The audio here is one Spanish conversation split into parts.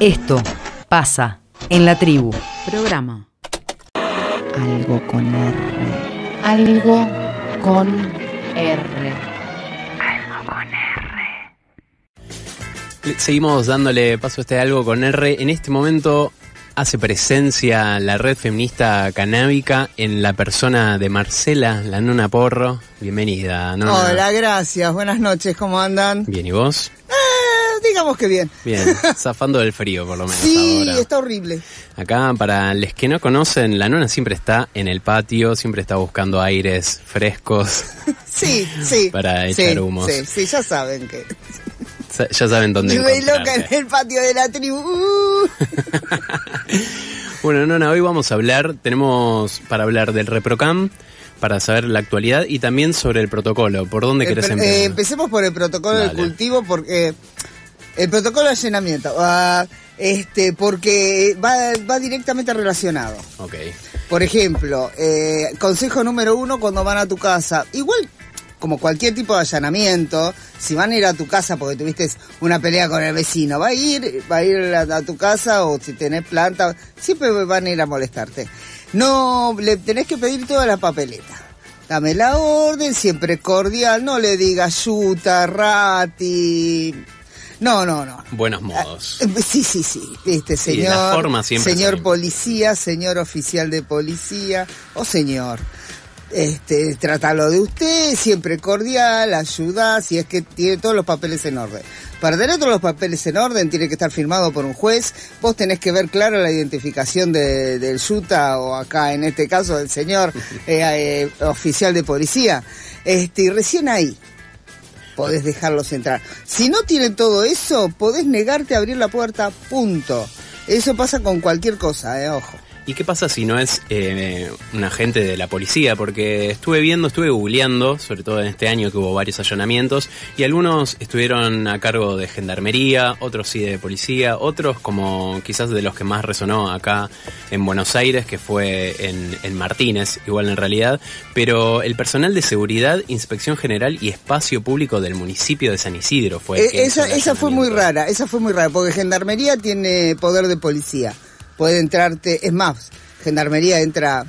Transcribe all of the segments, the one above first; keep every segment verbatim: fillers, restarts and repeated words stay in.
Esto pasa en La Tribu. Programa Algo con R. Algo con R. Algo con R. Seguimos dándole paso a este Algo con R. En este momento hace presencia la Red Feminista Canábica en la persona de Marcela la Nona Porro. Bienvenida, Nona. Hola, gracias. Buenas noches, ¿cómo andan? Bien, ¿y vos? Digamos que bien. Bien, zafando del frío por lo menos. Sí, ahora está horrible. Acá, para los que no conocen, la Nona siempre está en el patio, siempre está buscando aires frescos. Sí, sí. Para echar sí, humos. Sí, sí, ya saben que... Ya saben dónde encontrarte. Yo voy loca en el patio de La Tribu. Bueno, Nona, hoy vamos a hablar, tenemos para hablar del REPROCANN, para saber la actualidad y también sobre el protocolo. ¿Por dónde eh, querés empezar? Eh, empecemos por el protocolo del cultivo, porque... Eh, El protocolo de allanamiento, uh, este, porque va, va directamente relacionado. Okay. Por ejemplo, eh, consejo número uno cuando van a tu casa, igual como cualquier tipo de allanamiento, si van a ir a tu casa porque tuviste una pelea con el vecino, va a ir, va a, ir a, a tu casa, o si tenés planta, siempre van a ir a molestarte. No, le tenés que pedir toda la papeleta. Dame la orden, siempre cordial, no le digas yuta, rati... No, no, no. Buenos modos. Sí, sí, sí. Este señor, sí, la forma siempre señor es policía, señor oficial de policía o señor. Este, trátalo de usted, siempre cordial, ayuda, si es que tiene todos los papeles en orden. Para tener todos los papeles en orden tiene que estar firmado por un juez. Vos tenés que ver claro la identificación de, del yuta, o acá en este caso del señor eh, eh, oficial de policía. Este, y recién ahí podés dejarlos entrar. Si no tienen todo eso, podés negarte a abrir la puerta, punto. Eso pasa con cualquier cosa, eh, ojo. ¿Y qué pasa si no es eh, un agente de la policía? Porque estuve viendo, estuve googleando, sobre todo en este año que hubo varios allanamientos, y algunos estuvieron a cargo de Gendarmería, otros sí de policía, otros como quizás de los que más resonó acá en Buenos Aires, que fue en, en Martínez, igual en realidad, pero el personal de seguridad, inspección general y espacio público del municipio de San Isidro fue... Eh, esa esa fue muy rara, esa fue muy rara, porque Gendarmería tiene poder de policía, puede entrarte, es más, Gendarmería entra,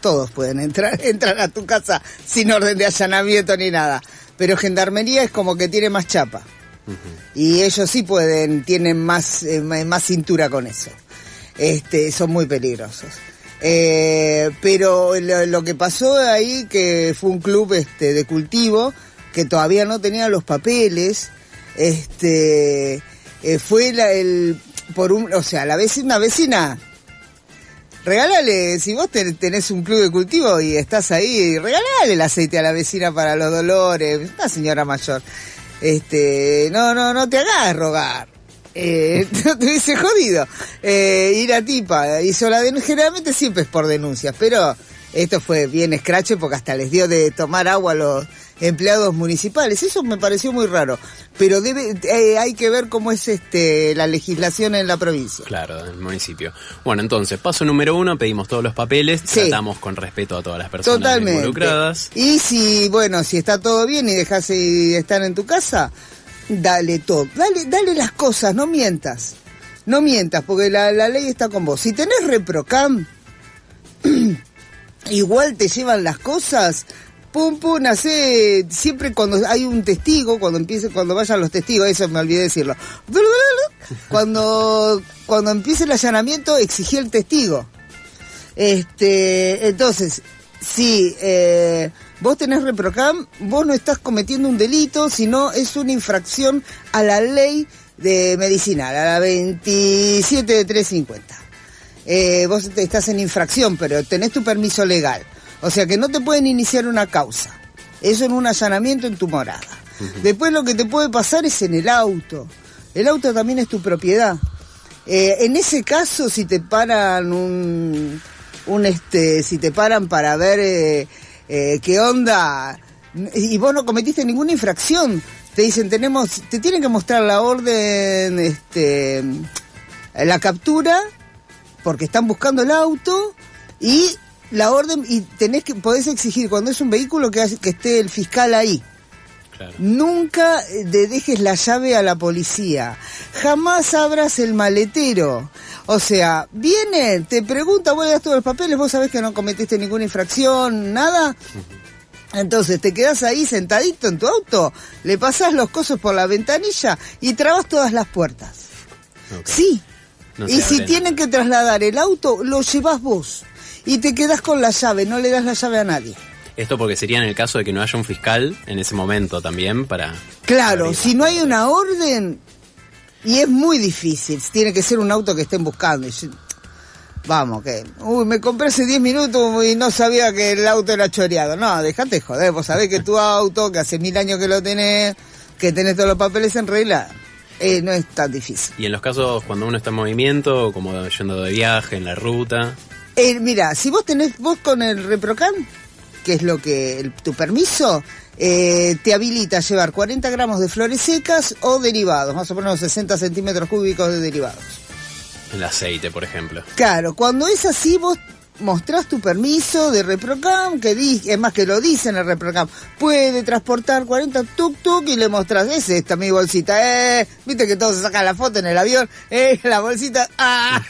todos pueden entrar, entran a tu casa sin orden de allanamiento ni nada, pero Gendarmería es como que tiene más chapa, uh-huh. Y ellos sí pueden, tienen más, eh, más cintura con eso, este, son muy peligrosos. Eh, pero lo, lo que pasó ahí, que fue un club este, de cultivo, que todavía no tenía los papeles, este, eh, fue la, el... Por un, o sea, la vecina, vecina, regálale, si vos ten, tenés un club de cultivo y estás ahí, regálale el aceite a la vecina para los dolores, una señora mayor. Este, no, no, no te hagas rogar, eh, no te hubiese jodido. Eh, y la tipa hizo la denuncia, generalmente siempre es por denuncias, pero esto fue bien escrache porque hasta les dio de tomar agua a los empleados municipales. Eso me pareció muy raro, pero debe, eh, hay que ver cómo es este la legislación en la provincia. Claro, en el municipio. Bueno, entonces, paso número uno, pedimos todos los papeles, sí. Tratamos con respeto a todas las personas totalmente involucradas. Y si, bueno, si está todo bien y dejás de estar en tu casa, dale todo, dale, dale las cosas, no mientas, no mientas, porque la, la ley está con vos. Si tenés REPROCANN, igual te llevan las cosas... Pum, pum, hace, siempre cuando hay un testigo, cuando empiece, cuando vayan los testigos, eso me olvidé decirlo. Cuando, cuando empiece el allanamiento, exigí el testigo. Este, entonces, si eh, vos tenés REPROCANN, vos no estás cometiendo un delito, sino es una infracción a la ley de medicinal, a la veintisiete de trescientos cincuenta. Eh, vos estás en infracción, pero tenés tu permiso legal. O sea que no te pueden iniciar una causa. Eso en un allanamiento en tu morada. Uh-huh. Después lo que te puede pasar es en el auto. El auto también es tu propiedad. Eh, en ese caso, si te paran un, un este, si te paran para ver eh, eh, qué onda y vos no cometiste ninguna infracción, te dicen tenemos, te tienen que mostrar la orden, este, la captura, porque están buscando el auto y la orden, y tenés que podés exigir cuando es un vehículo que, que esté el fiscal ahí. Claro. Nunca le dejes la llave a la policía. Jamás abras el maletero. O sea, viene, te pregunta, vos le das todos los papeles, vos sabés que no cometiste ninguna infracción, nada. Entonces te quedás ahí sentadito en tu auto, le pasás los cosos por la ventanilla y trabas todas las puertas. Okay. Sí. No y si tienen que trasladar el auto, lo llevas vos. Y te quedás con la llave, no le das la llave a nadie. Esto porque sería en el caso de que no haya un fiscal en ese momento también para... Claro, si no hay una orden, y es muy difícil, tiene que ser un auto que estén buscando. Vamos, que... Uy, me compré hace diez minutos y no sabía que el auto era choreado. No, dejate joder, vos sabés que tu auto, que hace mil años que lo tenés, que tenés todos los papeles en regla... Eh, no es tan difícil. ¿Y en los casos cuando uno está en movimiento, como yendo de viaje, en la ruta? Eh, mira, si vos tenés, vos con el REPROCANN, que es lo que el, tu permiso, eh, te habilita a llevar cuarenta gramos de flores secas o derivados, más o menos sesenta centímetros cúbicos de derivados. El aceite, por ejemplo. Claro, cuando es así vos mostrás tu permiso de REPROCANN, que di, es más que lo dicen el REPROCANN, puede transportar cuarenta tuk-tuk y le mostrás, es esta mi bolsita, eh, viste que todos se sacan la foto en el avión, eh, la bolsita, ah.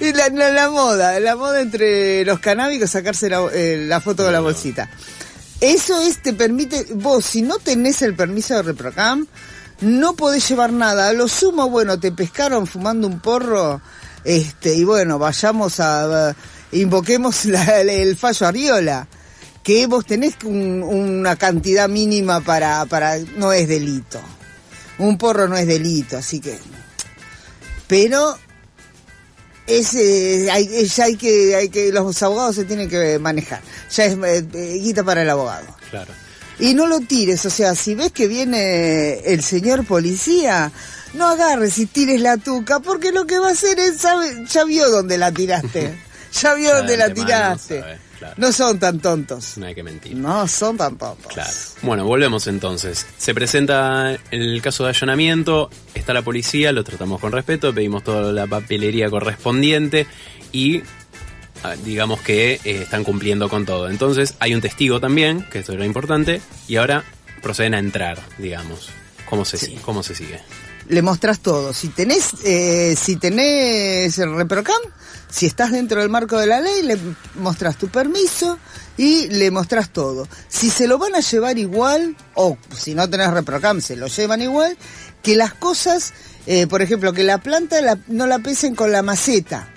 Y la, la, la moda, la moda entre los canábicos, sacarse la, eh, la foto no, de la bolsita. Eso es, te permite, vos si no tenés el permiso de REPROCANN, no podés llevar nada, a lo sumo, bueno, te pescaron fumando un porro, Este, y bueno, vayamos a, a invoquemos la, el fallo Arriola, que vos tenés un, una cantidad mínima para, para, no es delito, un porro no es delito, así que, pero es, eh, hay, ya hay que, hay que, los abogados se tienen que manejar, ya es eh, guita para el abogado. Claro. Y no lo tires, o sea, si ves que viene el señor policía, no agarres y tires la tuca, porque lo que va a hacer es, sabe, ya vio dónde la tiraste, ya vio dónde la tiraste. Sabe, claro. No son tan tontos. No hay que mentir. No son tan tontos. Claro. Bueno, volvemos entonces. Se presenta el caso de allanamiento, está la policía, lo tratamos con respeto, pedimos toda la papelería correspondiente y... digamos que eh, están cumpliendo con todo. Entonces hay un testigo también, que esto era importante, y ahora proceden a entrar, digamos. ¿Cómo se, sí. ¿Cómo se sigue? Le mostrás todo. Si tenés, eh, si tenés el REPROCANN, si estás dentro del marco de la ley, le mostrás tu permiso y le mostrás todo. Si se lo van a llevar igual, o si no tenés REPROCANN, se lo llevan igual, que las cosas, eh, por ejemplo, que la planta la, no la pesen con la maceta.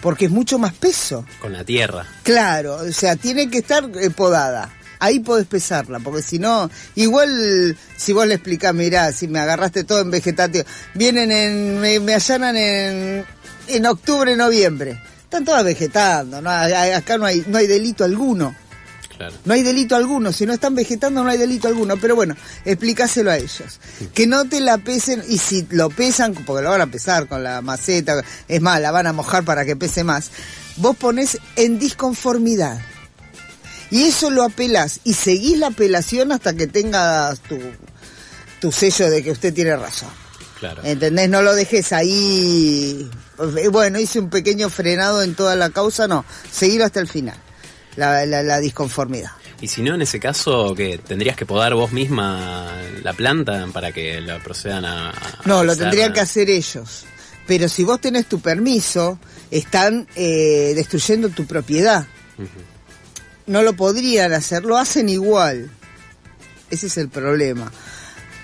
Porque es mucho más peso. Con la tierra. Claro, o sea, tiene que estar eh, podada. Ahí podés pesarla, porque si no... Igual, si vos le explicás, mirá, si me agarraste todo en vegetativo... Vienen en... Me, me allanan en, en octubre, noviembre. Están todas vegetando, ¿no? Acá no hay, no hay delito alguno. Claro. No hay delito alguno, si no están vegetando no hay delito alguno. Pero bueno, explícaselo a ellos. Sí. Que no te la pesen, y si lo pesan, porque lo van a pesar con la maceta, es más, la van a mojar para que pese más. Vos ponés en disconformidad. Y eso lo apelás, y seguís la apelación hasta que tengas tu, tu sello de que usted tiene razón. Claro. ¿Entendés? No lo dejes ahí... Bueno, hice un pequeño frenado en toda la causa, no. Seguirlo hasta el final. La, la, la disconformidad. Y si no, en ese caso, que ¿tendrías que podar vos misma la planta para que la procedan a...? a no, lo tendrían que hacer ellos. Pero si vos tenés tu permiso, están eh, destruyendo tu propiedad. Uh-huh. No lo podrían hacer, lo hacen igual. Ese es el problema.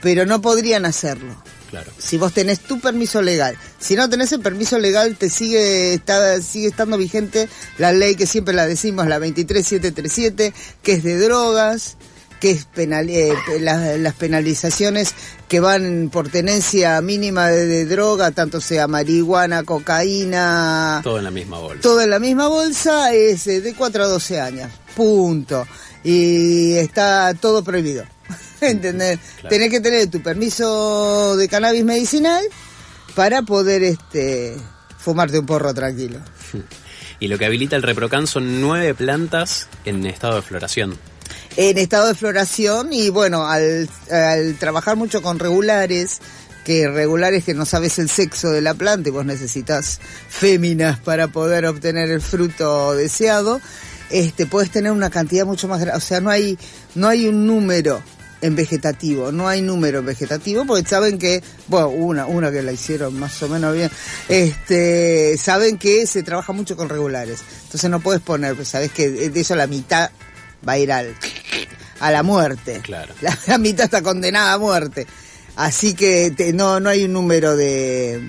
Pero no podrían hacerlo. Claro. Si vos tenés tu permiso legal, si no tenés el permiso legal, te sigue, está, sigue estando vigente la ley que siempre la decimos, la veintitrés mil setecientos treinta y siete, que es de drogas, que es penal, eh, las, las penalizaciones que van por tenencia mínima de, de droga, tanto sea marihuana, cocaína... Todo en la misma bolsa. Todo en la misma bolsa, es de cuatro a doce años, punto. Y está todo prohibido. ¿Entendés? Claro. Tenés que tener tu permiso de cannabis medicinal para poder este fumarte un porro tranquilo. Y lo que habilita el REPROCANN son nueve plantas en estado de floración. En estado de floración y bueno, al, al trabajar mucho con regulares, que regulares que no sabes el sexo de la planta y vos necesitas féminas para poder obtener el fruto deseado... este, puedes tener una cantidad mucho más grande. O sea, no hay, no hay un número en vegetativo, no hay número en vegetativo, porque saben que, bueno, una, una que la hicieron más o menos bien, este, saben que se trabaja mucho con regulares, entonces no puedes poner, pues sabes que de eso la mitad va a ir al, a la muerte, claro. la, la mitad está condenada a muerte, así que te, no, no hay un número de,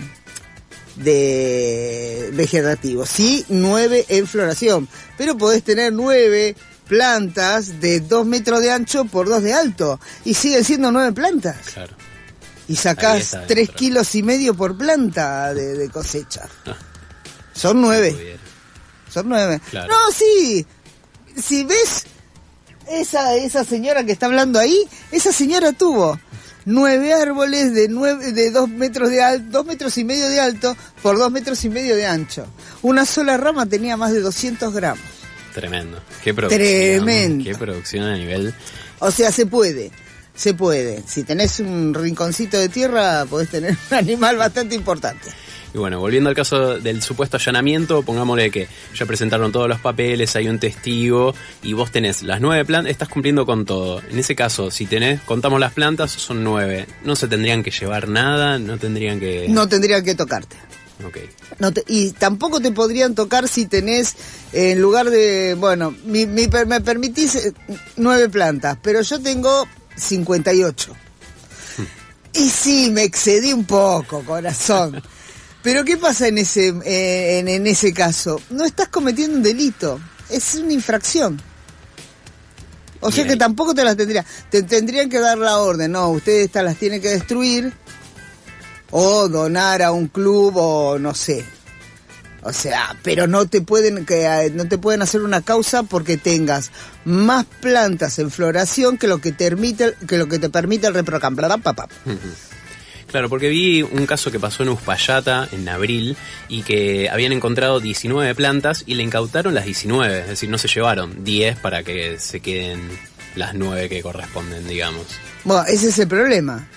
de vegetativo, sí nueve en floración, pero podés tener nueve plantas de dos metros de ancho por dos de alto y siguen siendo nueve plantas, claro. y sacás tres kilos y medio por planta de, de cosecha. Ah, son nueve, son nueve, claro. No, sí, si ves esa esa señora que está hablando ahí, esa señora tuvo nueve árboles de nueve, de dos metros de alto, dos metros y medio de alto por dos metros y medio de ancho. Una sola rama tenía más de doscientos gramos. Tremendo. Qué producción. Tremendo. Qué producción a nivel... O sea, se puede, se puede. Si tenés un rinconcito de tierra, podés tener un animal bastante importante. Y bueno, volviendo al caso del supuesto allanamiento, pongámosle que ya presentaron todos los papeles, hay un testigo, y vos tenés las nueve plantas, estás cumpliendo con todo. En ese caso, si tenés, contamos las plantas, son nueve. No se tendrían que llevar nada, no tendrían que... No tendrían que tocarte. Okay. No te, y tampoco te podrían tocar si tenés, eh, en lugar de, bueno, mi, mi, me permitís eh, nueve plantas, pero yo tengo cincuenta y ocho. Hmm. Y sí, me excedí un poco, corazón. Pero ¿qué pasa en ese, eh, en, en ese caso? No estás cometiendo un delito, es una infracción. O Bien. sea que tampoco te las tendría, te tendrían que dar la orden, no, ustedes estas las tienen que destruir. O donar a un club o no sé. O sea, pero no te pueden que no te pueden hacer una causa porque tengas más plantas en floración que lo que te permite, que lo que te permite el REPROCANN. Claro, porque vi un caso que pasó en Uspallata en abril y que habían encontrado diecinueve plantas y le incautaron las diecinueve, es decir, no se llevaron diez para que se queden las nueve que corresponden, digamos. Bueno, ese es el problema.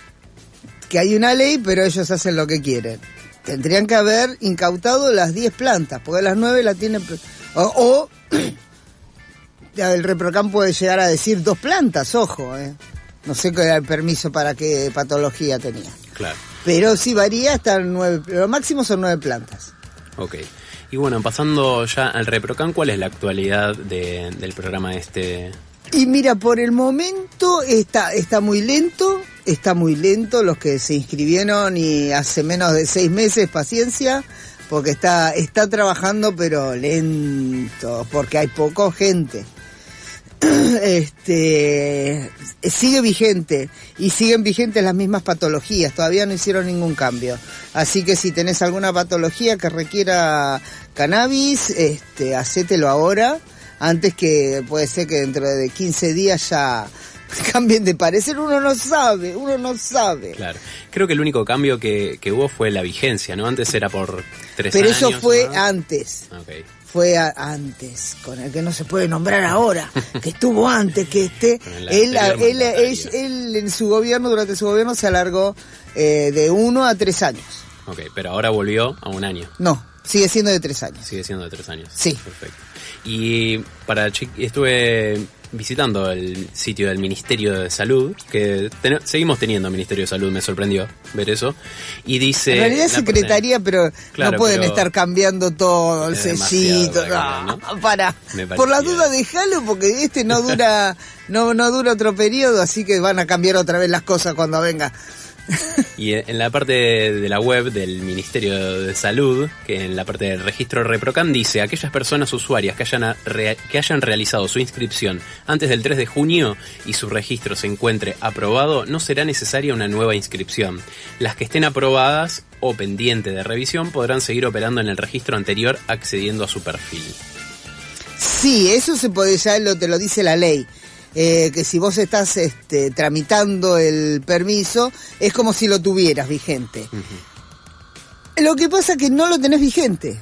Que hay una ley, pero ellos hacen lo que quieren. Tendrían que haber incautado las diez plantas, porque las nueve las tienen... O, o el REPROCANN puede llegar a decir dos plantas, ojo. Eh. No sé qué era el permiso para qué patología tenía. Claro. Pero sí varía hasta nueve, lo máximo son nueve plantas. Ok. Y bueno, pasando ya al REPROCANN, ¿cuál es la actualidad de, del programa este? Y mira, por el momento está, está muy lento... Está muy lento, los que se inscribieron y hace menos de seis meses, paciencia, porque está, está trabajando, pero lento, porque hay poca gente. Este, sigue vigente y siguen vigentes las mismas patologías, todavía no hicieron ningún cambio. Así que si tenés alguna patología que requiera cannabis, este, hacételo ahora, antes que puede ser que dentro de quince días ya... Cambien de parecer, uno no sabe, uno no sabe. Claro, creo que el único cambio que, que hubo fue la vigencia, ¿no? Antes era por tres Pero años. Pero eso fue ¿no? antes. Okay. Fue a, antes, con el que no se puede nombrar ahora, que estuvo antes que este. Él, él, él, él en su gobierno, durante su gobierno, se alargó eh, de uno a tres años. Ok, pero ahora volvió a un año. No, sigue siendo de tres años. Sigue siendo de tres años. Sí. Perfecto. Y para estuve... visitando el sitio del Ministerio de Salud, que ten, seguimos teniendo Ministerio de Salud, me sorprendió ver eso, y dice... En realidad es secretaría, persona, pero claro, no pueden pero estar cambiando todo, el sellito, para, no, cambiar, ¿no? para. Por las dudas déjalo, porque este no dura, no, no dura otro periodo, así que van a cambiar otra vez las cosas cuando venga. Y en la parte de la web del Ministerio de Salud, que en la parte del registro REPROCANN dice, aquellas personas usuarias que hayan, a, re, que hayan realizado su inscripción antes del tres de junio y su registro se encuentre aprobado, no será necesaria una nueva inscripción. Las que estén aprobadas o pendiente de revisión podrán seguir operando en el registro anterior accediendo a su perfil. Sí, eso se puede, ya lo, te lo dice la ley. Eh, que si vos estás este, tramitando el permiso, es como si lo tuvieras vigente. Uh-huh. Lo que pasa es que no lo tenés vigente.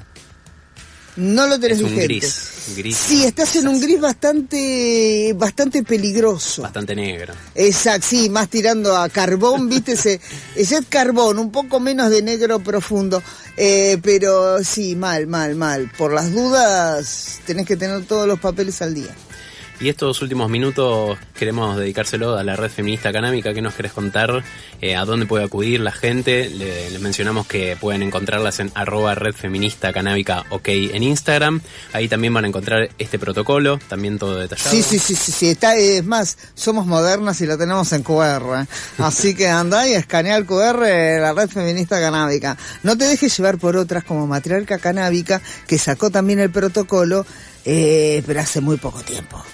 No lo tenés es vigente. Un gris. Gris. Sí, estás en un gris bastante bastante peligroso. Bastante negro. Exacto, sí, más tirando a carbón, viste, ese, ese es carbón, un poco menos de negro profundo. Eh, pero sí, mal, mal, mal. Por las dudas tenés que tener todos los papeles al día. Y estos últimos minutos queremos dedicárselo a la Red Feminista Canábica. ¿Qué nos querés contar? Eh, ¿A dónde puede acudir la gente? Le, le mencionamos que pueden encontrarlas en arroba Red Feminista Canábica OK en Instagram. Ahí también van a encontrar este protocolo, también todo detallado. Sí, sí, sí, sí, sí. Está, es más, somos modernas y la tenemos en cu erre. Así que andá y escanea el cu erre de la Red Feminista Canábica. No te dejes llevar por otras como Matriarca Canábica, que sacó también el protocolo, eh, pero hace muy poco tiempo.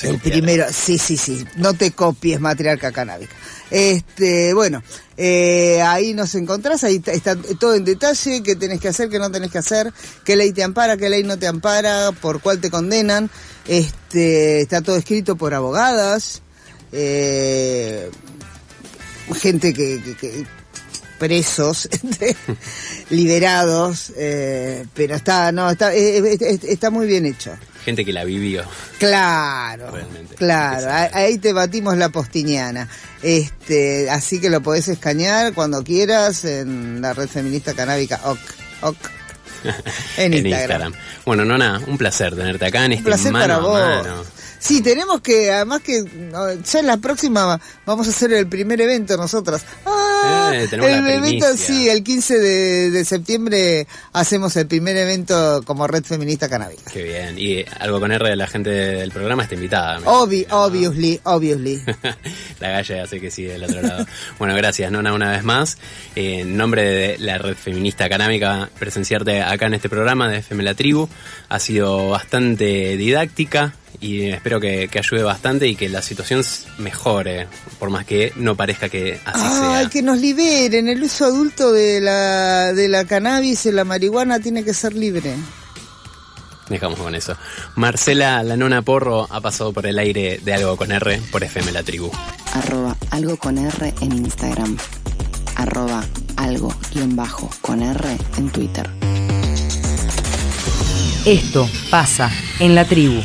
El primero, sí, sí, sí, no te copies, Matriarca Canábica. Este, bueno, eh, ahí nos encontrás, ahí está todo en detalle, qué tenés que hacer, qué no tenés que hacer, qué ley te ampara, qué ley no te ampara, por cuál te condenan. Este, está todo escrito por abogadas, eh, gente que... que, que presos, liberados, eh, pero está, no, está, eh, está muy bien hecho. Gente que la vivió. Claro, realmente, claro. Ahí te batimos la postiniana. Este, así que lo podés escanear cuando quieras en la Red Feminista Canábica O C, O C en, en Instagram. Instagram. Bueno, Nona, un placer tenerte acá en este mano a mano. Un placer para vos. Sí, tenemos que, además que ya en la próxima vamos a hacer el primer evento nosotras. Ah, eh, tenemos el la evento, sí, el quince de septiembre hacemos el primer evento como Red Feminista Canábica. Qué bien, y algo con R de la gente del programa está invitada. Obvi, ¿no? Obviously, obviously. La galla hace que sí del otro lado. Bueno, gracias, Nona, una vez más. Eh, en nombre de la Red Feminista Canábica, presenciarte acá en este programa de F M La Tribu ha sido bastante didáctica. Y espero que, que ayude bastante y que la situación mejore, por más que no parezca que así ah, sea. Que nos liberen, el uso adulto de la, de la cannabis y la marihuana tiene que ser libre. Dejamos con eso. Marcela la Nona Porro ha pasado por el aire de Algo con R por F M La Tribu. Arroba Algo con R en Instagram. Arroba Algo guión bajo con R en Twitter. Esto pasa en La Tribu.